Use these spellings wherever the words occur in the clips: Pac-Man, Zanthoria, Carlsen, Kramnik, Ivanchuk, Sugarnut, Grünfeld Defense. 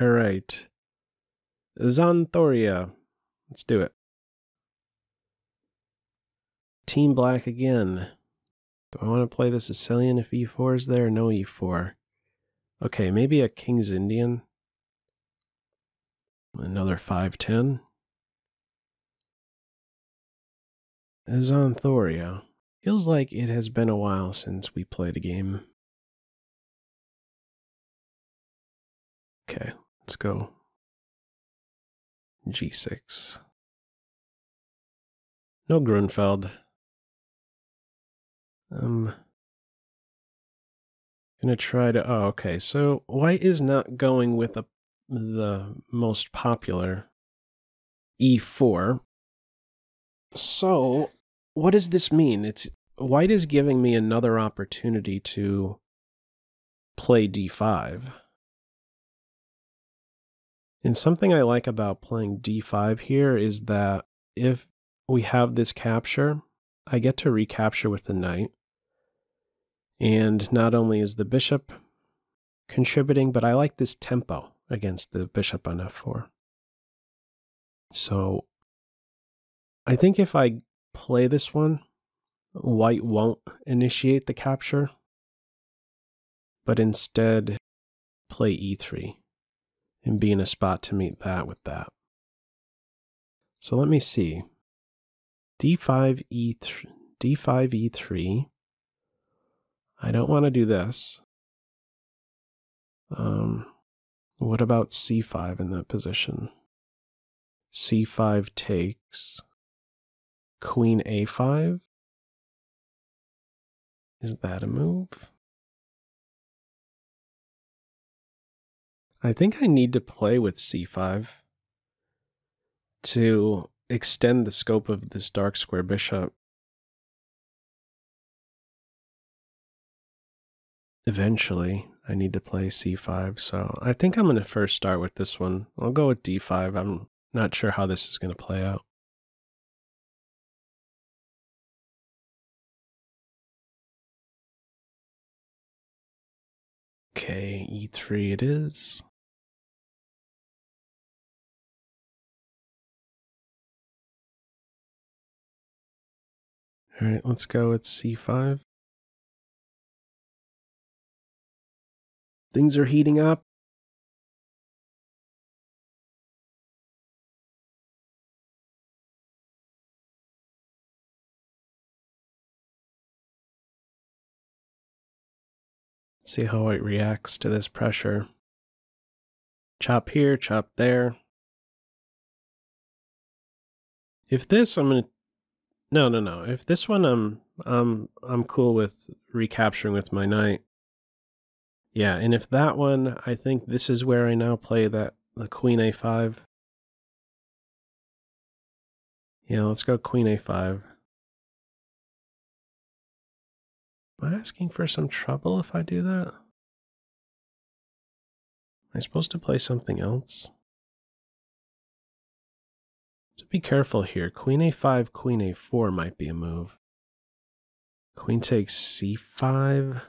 All right. Zanthoria. Let's do it. Team black again. Do I want to play the Sicilian if e4 is there? No e4. Okay, maybe a King's Indian. Another 5-10. Zanthoria. Feels like it has been a while since we played a game. Okay, let's go. G6. No Grunfeld. Gonna try to. Oh, okay. So white is not going with the most popular e4. So what does this mean? It's white is giving me another opportunity to play d5. And something I like about playing d5 here is that if we have this capture, I get to recapture with the knight. And not only is the bishop contributing, but I like this tempo against the bishop on f4. So I think if I play this one, white won't initiate the capture, but instead play e3. And be in a spot to meet that with that. So let me see. D5 E3. I don't want to do this. What about C5 in that position? C5 takes. Queen A5. Is that a move? I think I need to play with c5 to extend the scope of this dark square bishop. Eventually, I need to play c5, so I think I'm going to first start with this one. I'll go with d5. I'm not sure how this is going to play out. Okay, e3 it is. All right, let's go with c5. Things are heating up. Let's see how white reacts to this pressure. Chop here, chop there. If this, I'm gonna. No. If this one, I'm cool with recapturing with my knight. Yeah, and if that one, I think this is where I now play that the queen a5. Yeah, let's go queen a5. Am I asking for some trouble if I do that? Am I supposed to play something else? So be careful here. Queen a5, queen a4 might be a move. Queen takes c5.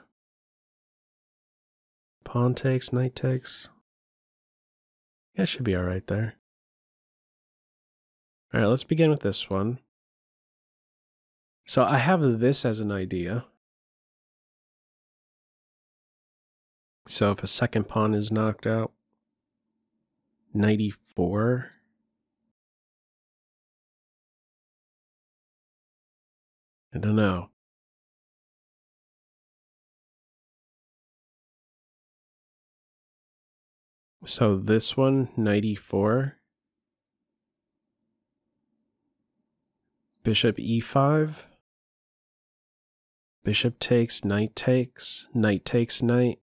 Pawn takes, knight takes. That should be all right there. All right, let's begin with this one. So I have this as an idea. So if a second pawn is knocked out, knight e4. I don't know. So this one, knight e4. Bishop e5. Bishop takes, knight takes. Knight takes, knight.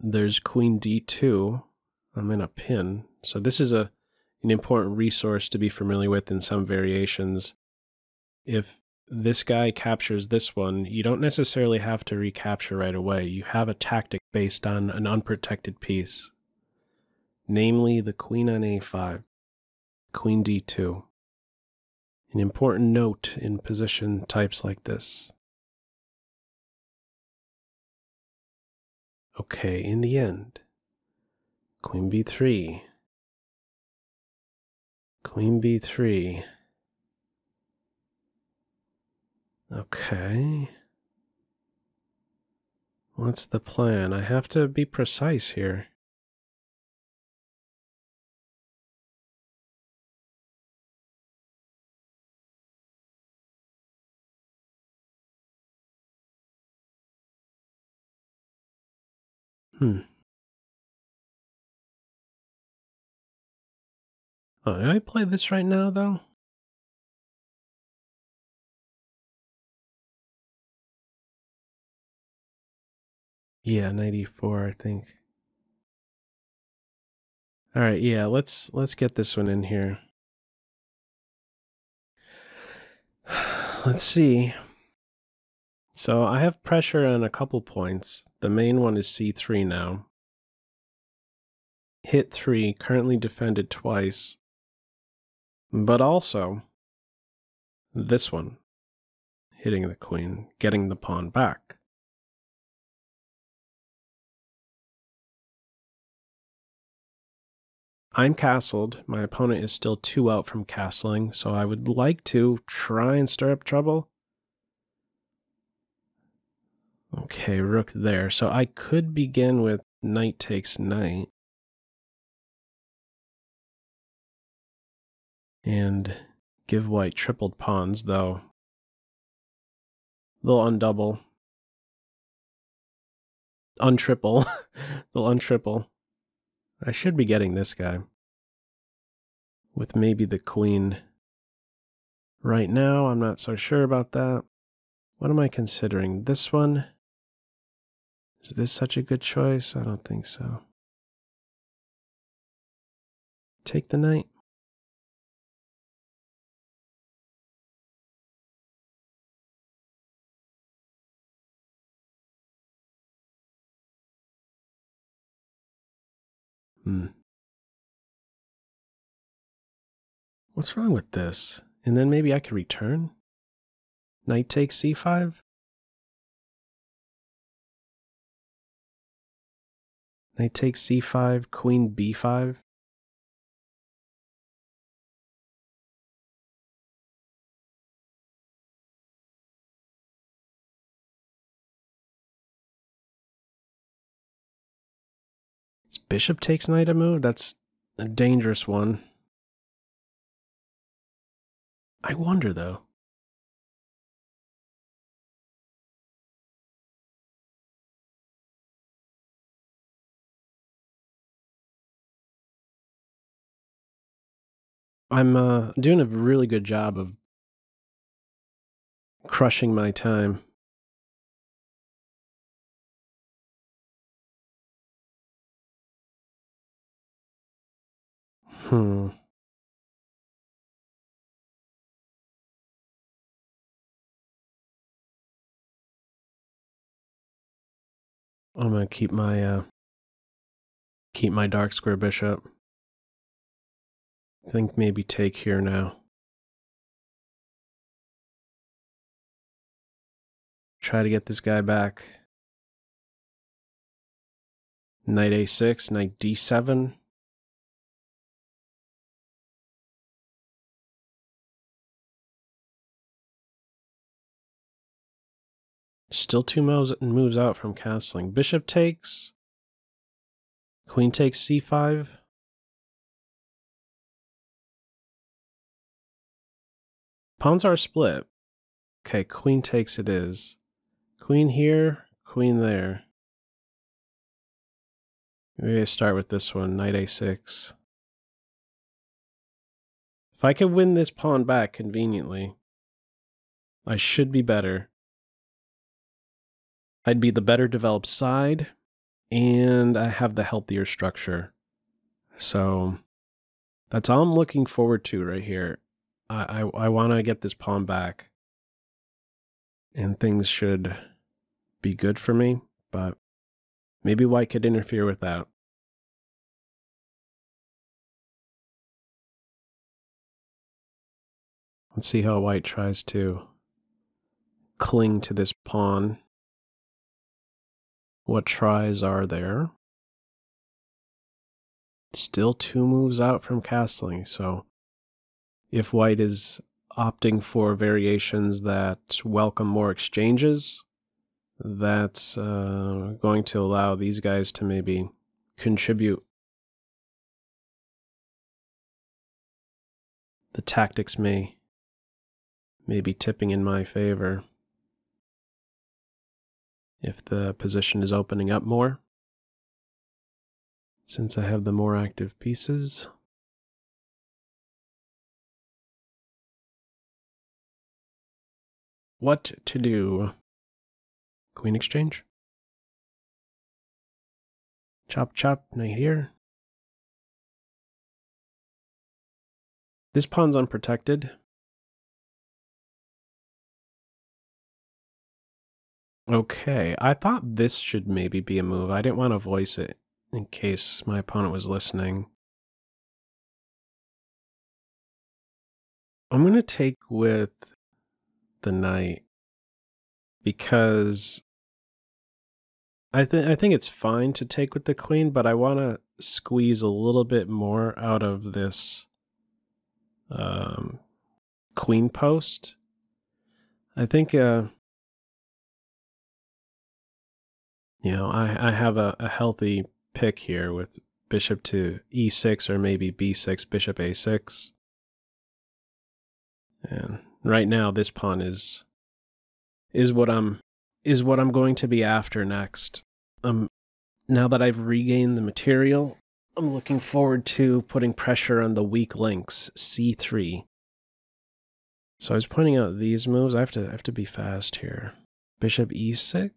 There's queen d2. I'm in a pin. So this is an important resource to be familiar with in some variations. If this guy captures this one, you don't necessarily have to recapture right away. You have a tactic based on an unprotected piece. Namely, the queen on a5. Queen d2. An important note in position types like this. Okay, in the end, Queen b3. Queen b3. Okay. What's the plan? I have to be precise here. Oh, can I play this right now, though? Yeah, knight e4, I think. All right, yeah, let's get this one in here. Let's see. So I have pressure on a couple points. The main one is c3 now. Hit 3, currently defended twice. But also, this one. Hitting the queen, getting the pawn back. I'm castled. My opponent is still 2 out from castling, so I would like to try and stir up trouble. Okay, rook there. So I could begin with knight takes knight. And give white tripled pawns, though. They'll undouble. Untriple. They'll untriple. I should be getting this guy. With maybe the queen. Right now, I'm not so sure about that. What am I considering? This one? Is this such a good choice? I don't think so. Take the knight. What's wrong with this? And then maybe I could return? Knight takes c5? Knight takes c5, queen b5. Is bishop takes knight a move? That's a dangerous one. I wonder, though. I'm doing a really good job of crushing my time. I'm gonna keep my dark square bishop. I think maybe take here now. Try to get this guy back. Knight a6, knight d7. Still 2 moves out from castling. Bishop takes. Queen takes c5. Pawns are split. Okay, queen takes it is. Queen here, queen there. Maybe I start with this one, knight a6. If I could win this pawn back conveniently, I should be better. I'd be the better developed side, and I have the healthier structure. So that's all I'm looking forward to right here. I want to get this pawn back, and things should be good for me, but maybe white could interfere with that. Let's see how white tries to cling to this pawn. What tries are there? still 2 moves out from castling, so if white is opting for variations that welcome more exchanges, that's going to allow these guys to maybe contribute. The tactics may be tipping in my favor if the position is opening up more, since I have the more active pieces. What to do? Queen exchange. Chop chop, knight here. This pawn's unprotected. Okay, I thought this should maybe be a move. I didn't want to voice it in case my opponent was listening. I'm going to take with the knight because I think it's fine to take with the queen, but I want to squeeze a little bit more out of this queen post. I think you know, I have a healthy pick here with bishop to e6 or maybe b6, bishop a6. And right now this pawn is what I'm going to be after next. Now that I've regained the material, I'm looking forward to putting pressure on the weak links, c3. So I was pointing out these moves. I have to be fast here. Bishop e6.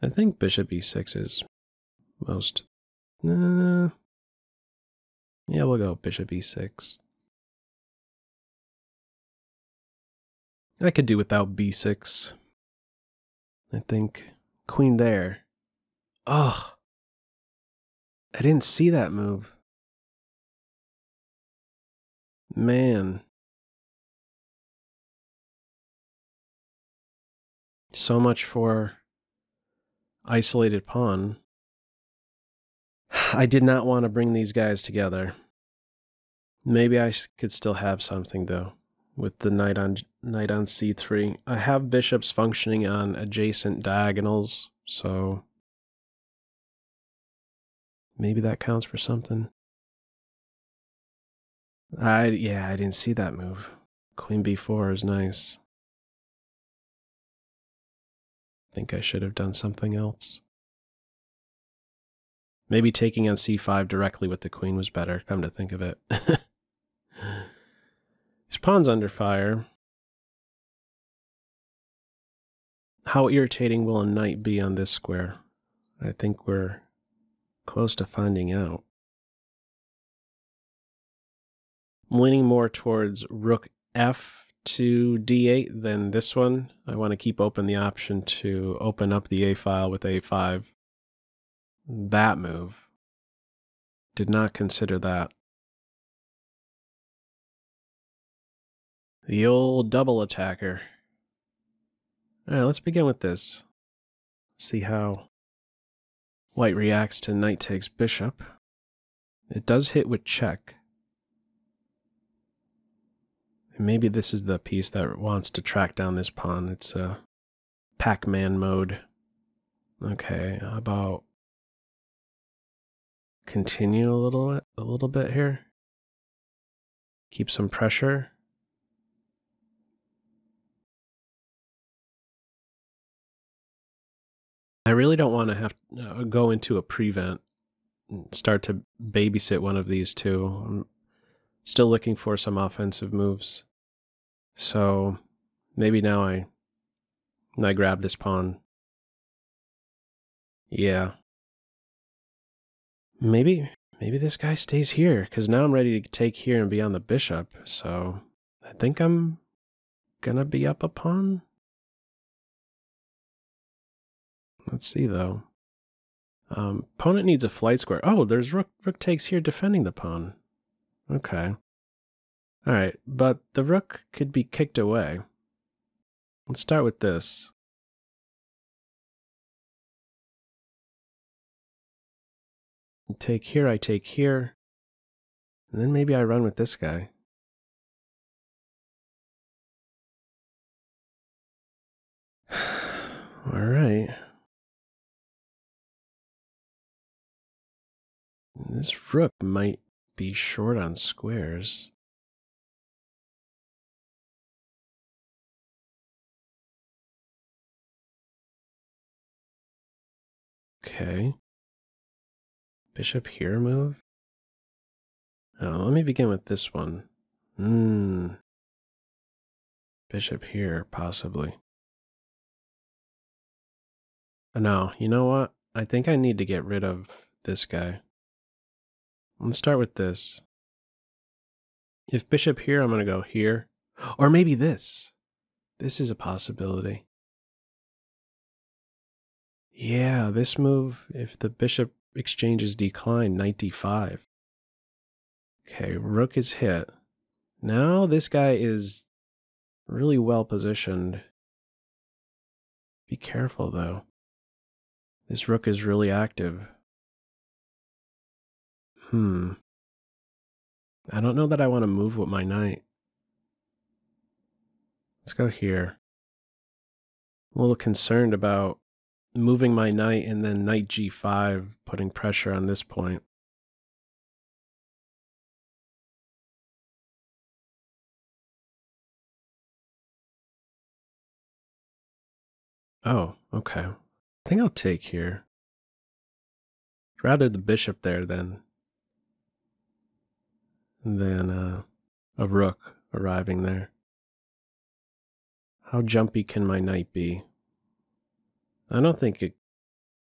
I think bishop e6 is most... yeah, we'll go bishop e6. I could do without b6. I think queen there. Oh! I didn't see that move. Man. So much for... isolated pawn. I did not want to bring these guys together. Maybe I could still have something though, with the knight on c3. I have bishops functioning on adjacent diagonals, so maybe that counts for something. Yeah, I didn't see that move. Queen b4 is nice. I think I should have done something else. Maybe taking on c5 directly with the queen was better, come to think of it. This pawn's under fire. How irritating will a knight be on this square? I think we're close to finding out. I'm leaning more towards rook f to d8 than this one. I want to keep open the option to open up the a file with a5. That move. Did not consider that. The old double attacker. Alright, let's begin with this. See how white reacts to knight takes bishop. It does hit with check. Maybe this is the piece that wants to track down this pawn. It's a Pac-Man mode. Okay, how about continue a little bit here? Keep some pressure. I really don't want to have to go into a prevent and start to babysit one of these two. I'm still looking for some offensive moves. So maybe now I grab this pawn. Yeah. Maybe this guy stays here, because now I'm ready to take here and be on the bishop, so I think I'm gonna be up a pawn. Let's see though. Opponent needs a flight square. Oh, there's rook takes here defending the pawn. Okay. Alright, but the rook could be kicked away. Let's start with this. Take here, I take here. And then maybe I run with this guy. All right. This rook might be short on squares. Okay. Bishop here move? Oh, let me begin with this one. Bishop here, possibly. No, you know what? I think I need to get rid of this guy. Let's start with this. If bishop here, I'm going to go here. Or maybe this. This is a possibility. Yeah, this move, if the bishop exchanges decline, knight d5. Okay, rook is hit. Now this guy is really well positioned. Be careful, though. This rook is really active. I don't know that I want to move with my knight. Let's go here. I'm a little concerned about moving my knight and then knight g5, putting pressure on this point. Oh, okay. I think I'll take here. I'd rather the bishop there than a rook arriving there. How jumpy can my knight be? I don't think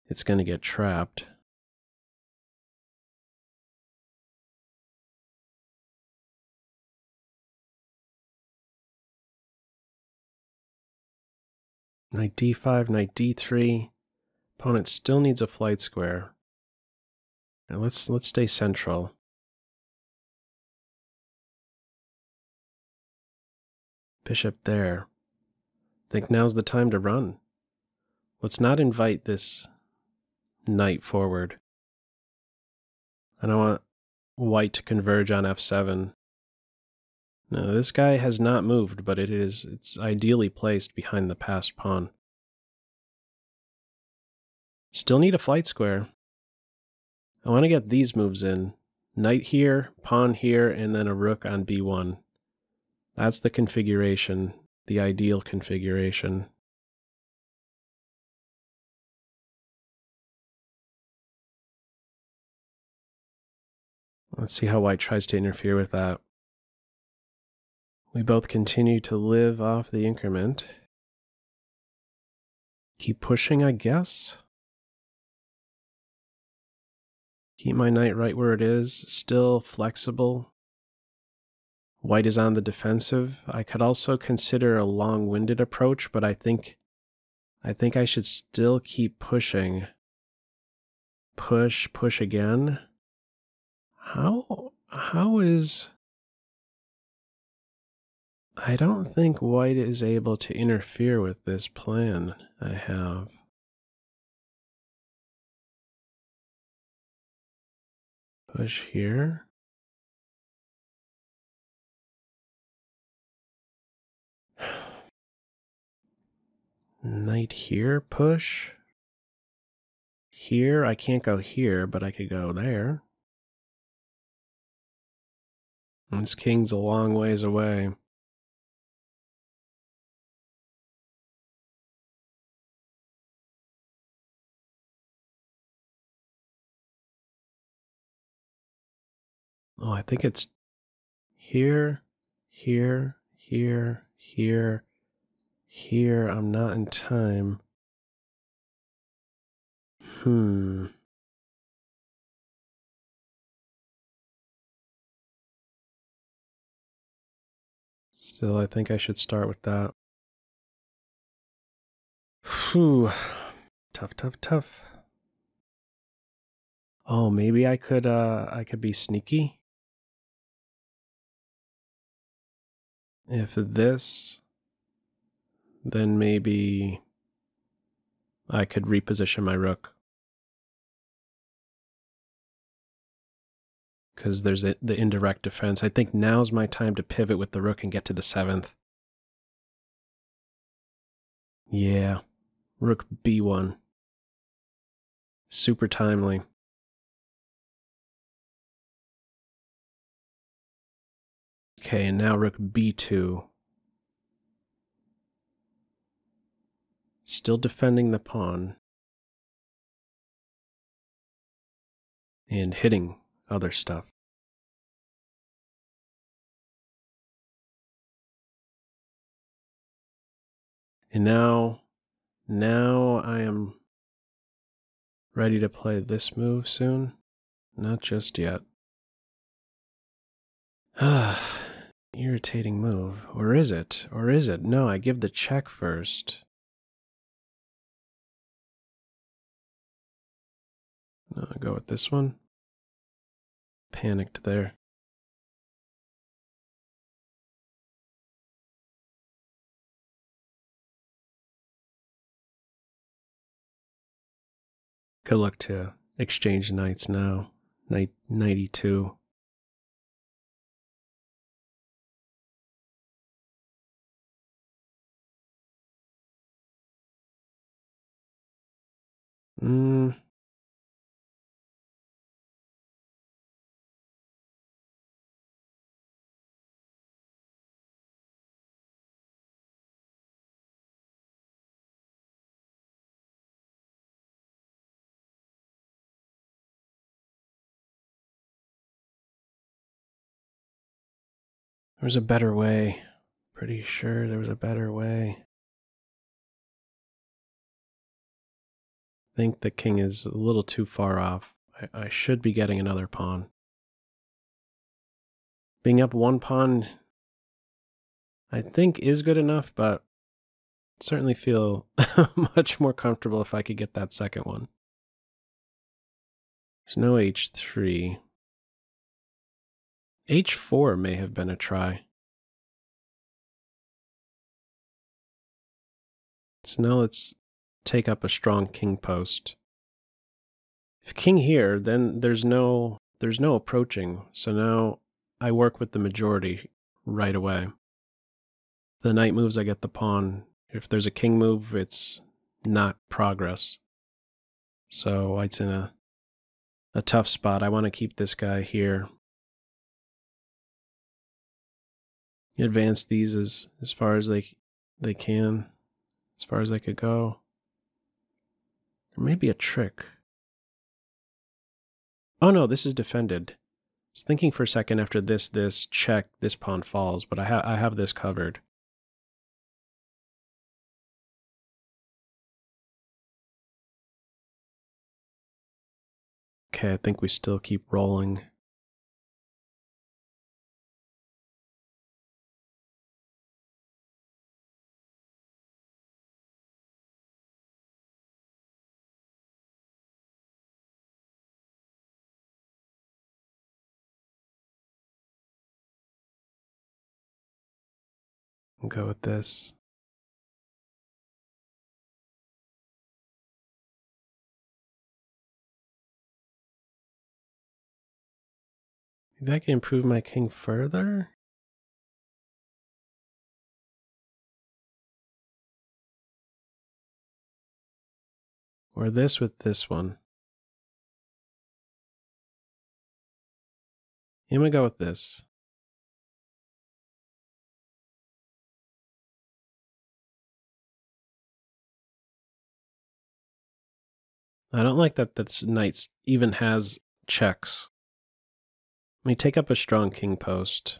it's going to get trapped. Knight d5, knight d3. Opponent still needs a flight square. And let's stay central. Bishop there. I think now's the time to run. Let's not invite this knight forward. I don't want white to converge on f7. No, this guy has not moved, but it's ideally placed behind the passed pawn. Still need a flight square. I want to get these moves in. Knight here, pawn here, and then a rook on b1. That's the configuration, the ideal configuration. Let's see how white tries to interfere with that. We both continue to live off the increment. Keep pushing, I guess. Keep my knight right where it is, still flexible. White is on the defensive. I could also consider a long-winded approach, but I think I should still keep pushing. Push again. How is... I don't think white is able to interfere with this plan I have. Push here. Knight here, push. Here, I can't go here, but I could go there. This king's a long ways away. Oh, I think it's here, here, here, here, here. I'm not in time. Still, I think I should start with that. Whew. Tough. Oh, maybe I could be sneaky. If this, then maybe I could reposition my rook. because there's the indirect defense. I think now's my time to pivot with the rook and get to the 7th. Yeah, rook b1. Super timely. Okay, and now rook b2. Still defending the pawn. And hitting other stuff. And now I am ready to play this move soon. Not just yet. Irritating move. Or is it? Or is it? No, I give the check first. No, I'll go with this one. Panicked there. Good luck to exchange knights now. Knight e2. There was a better way. Pretty sure there was a better way. I think the king is a little too far off. I should be getting another pawn. Being up one pawn, I think, is good enough, but I'd certainly feel much more comfortable if I could get that second one. There's no h3. H4 may have been a try. So now let's take up a strong king post. If king here, then there's no approaching. So now I work with the majority right away. If the knight moves, I get the pawn. If there's a king move, it's not progress. So it's in a tough spot. I want to keep this guy here. Advance these as far as they can, as far as they could go. There may be a trick. Oh no, this is defended. I was thinking for a second after this check, this pawn falls, but I have this covered. Okay, I think we still keep rolling. Go with this. Maybe I can improve my king further? Or this with this one. I'm gonna go with this. I don't like that this knight even has checks. Let me take up a strong king post.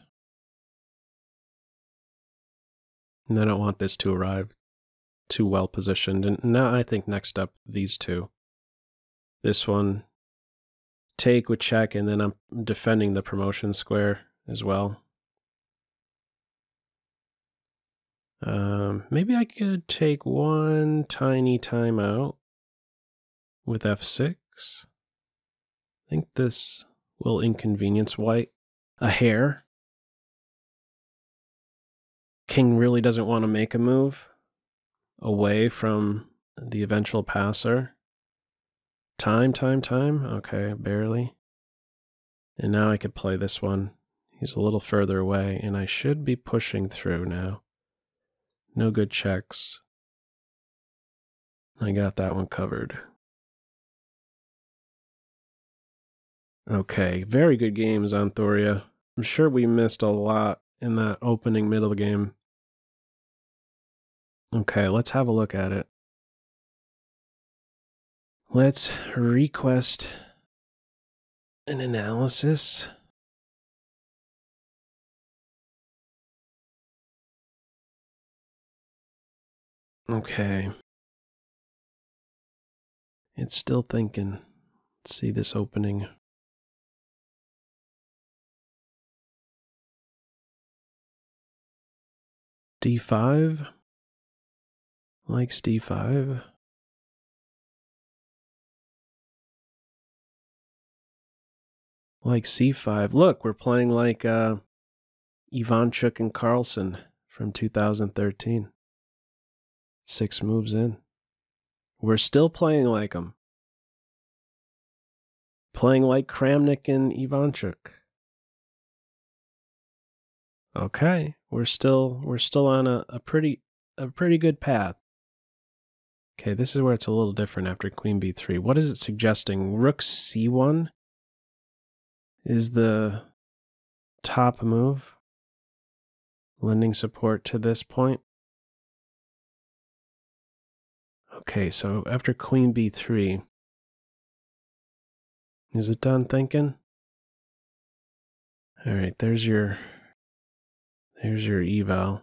And I don't want this to arrive too well positioned. And now I think next up, these two. This one, take with check, and then I'm defending the promotion square as well. Maybe I could take one tiny timeout. With f6, I think this will inconvenience white a hair. King really doesn't want to make a move away from the eventual passer. Time. Okay, barely. And now I could play this one. He's a little further away, and I should be pushing through now. No good checks. I got that one covered. Okay, very good game, Zanthoria. I'm sure we missed a lot in that opening middle game. Okay, let's have a look at it. Let's request an analysis. Okay. It's still thinking. Let's see this opening. D5. Likes D5. Like C5. Look, we're playing like Ivanchuk and Carlsen from 2013. 6 moves in. We're still playing like them. Playing like Kramnik and Ivanchuk. Okay, we're still on a pretty good path. Okay, this is where it's a little different after Queen B3. What is it suggesting? Rook C1 is the top move, lending support to this point. Okay, so after Queen B3, is it done thinking? All right, there's your eval.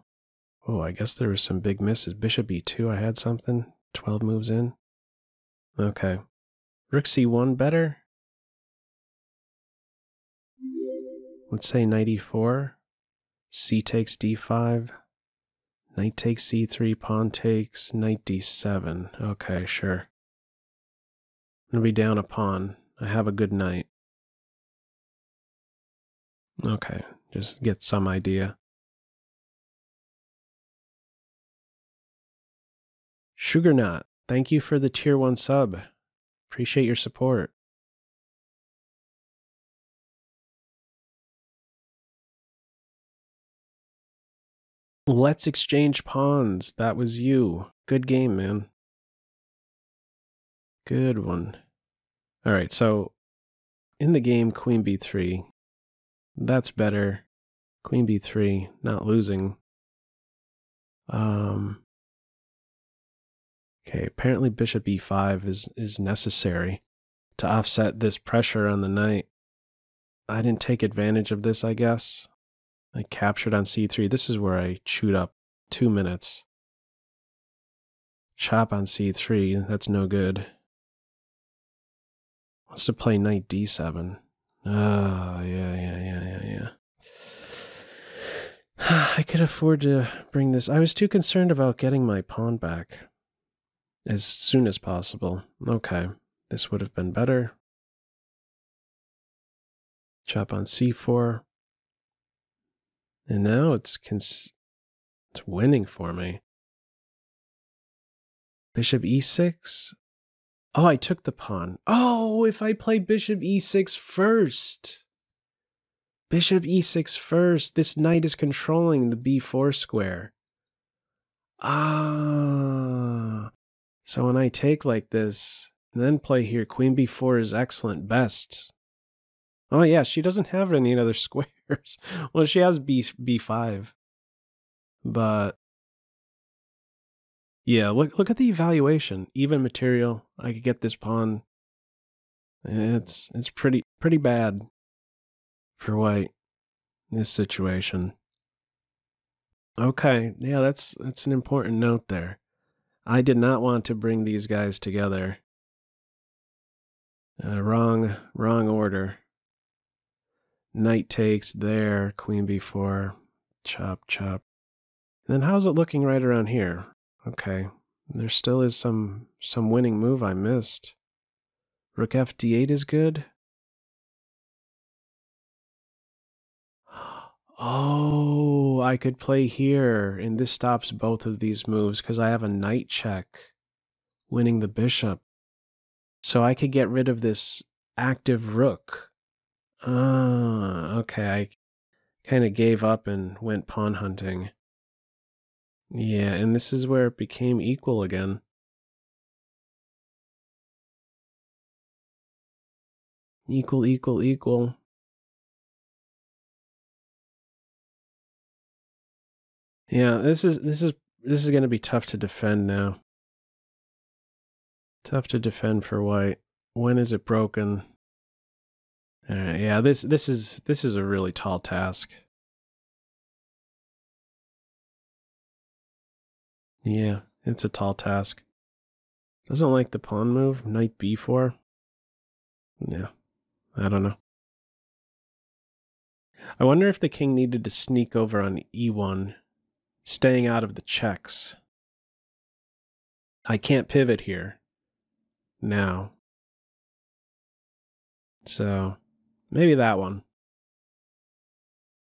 Oh, I guess there were some big misses. Bishop E2, I had something. 12 moves in. Okay. Rook C1 better. Let's say knight E4. C takes D5. Knight takes C3. Pawn takes knight D7. Okay, sure. I'm going to be down a pawn. I have a good knight. Okay, just get some idea. Sugarnut, thank you for the tier 1 sub. Appreciate your support. Let's exchange pawns. That was you. Good game, man. Good one. All right, so in the game, Queen B3. That's better. Queen B3, not losing. Okay, apparently bishop e5 is necessary to offset this pressure on the knight. I didn't take advantage of this, I guess. I captured on c3. This is where I chewed up 2 minutes. Chop on c3, that's no good. Wants to play knight d7. Ah, yeah. I could afford to bring this. I was too concerned about getting my pawn back as soon as possible. Okay, this would have been better. Chop on c4. And now it's winning for me. Bishop e6. Oh, I took the pawn. Oh, if I play bishop e6 first. Bishop e6 first. This knight is controlling the b4 square. Ah. So when I take like this, and then play here, Queen B4 is excellent, best. Oh yeah, she doesn't have any other squares. Well, she has B5. But yeah, look at the evaluation. Even material, I could get this pawn. It's pretty bad for white in this situation. Okay, yeah, that's an important note there. I did not want to bring these guys together. Wrong order. Knight takes there, Queen B4, chop, chop. And then how's it looking right around here? Okay, there still is some winning move I missed. Rook F D8 is good. Oh, I could play here, and this stops both of these moves because I have a knight check winning the bishop. So I could get rid of this active rook Okay, I kind of gave up and went pawn hunting. Yeah, and this is where it became equal again. Equal, equal, equal. Yeah, this is going to be tough to defend now. Tough to defend for white. When is it broken? All right, yeah, this is a really tall task. Yeah, it's a tall task. Doesn't like the pawn move, knight b4. Yeah, I don't know. I wonder if the king needed to sneak over on e1, staying out of the checks. I can't pivot here now. So, maybe that one.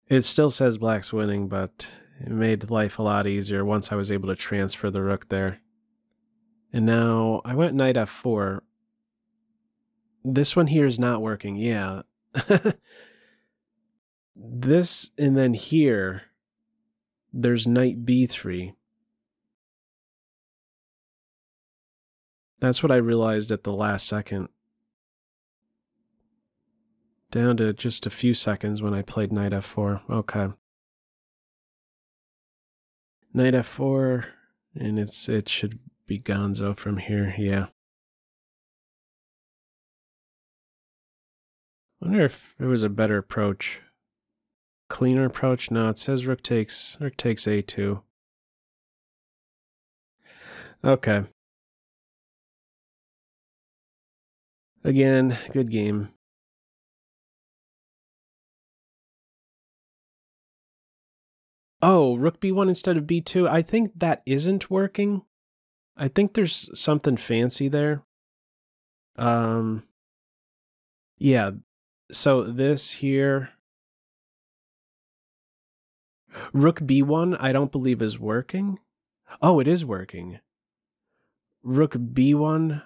It still says black's winning, but it made life a lot easier once I was able to transfer the rook there. And now I went knight f4. This one here is not working, yeah. This, and then here, there's knight b3. That's what I realized at the last second. Down to just a few seconds when I played knight f4. Okay. Knight f4, and it should be gonzo from here, yeah. I wonder if it was a better approach. Cleaner approach? No, it says rook takes a2. Okay. Again, good game. Oh, rook b1 instead of b2. I think that isn't working. I think there's something fancy there. Yeah. So this here, rook b1, I don't believe is working. Oh, it is working. Rook b1.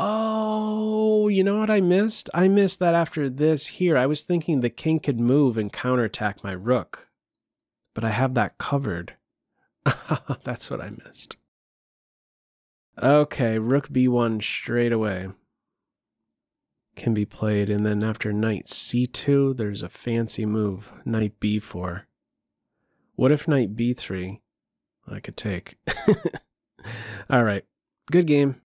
Oh, you know what I missed? I missed that after this here. I was thinking the king could move and counterattack my rook, but I have that covered. That's what I missed. Okay, rook b1 straight away. Can be played, and then after knight c2, there's a fancy move, knight b4. What if knight b3? I could take. All right, good game.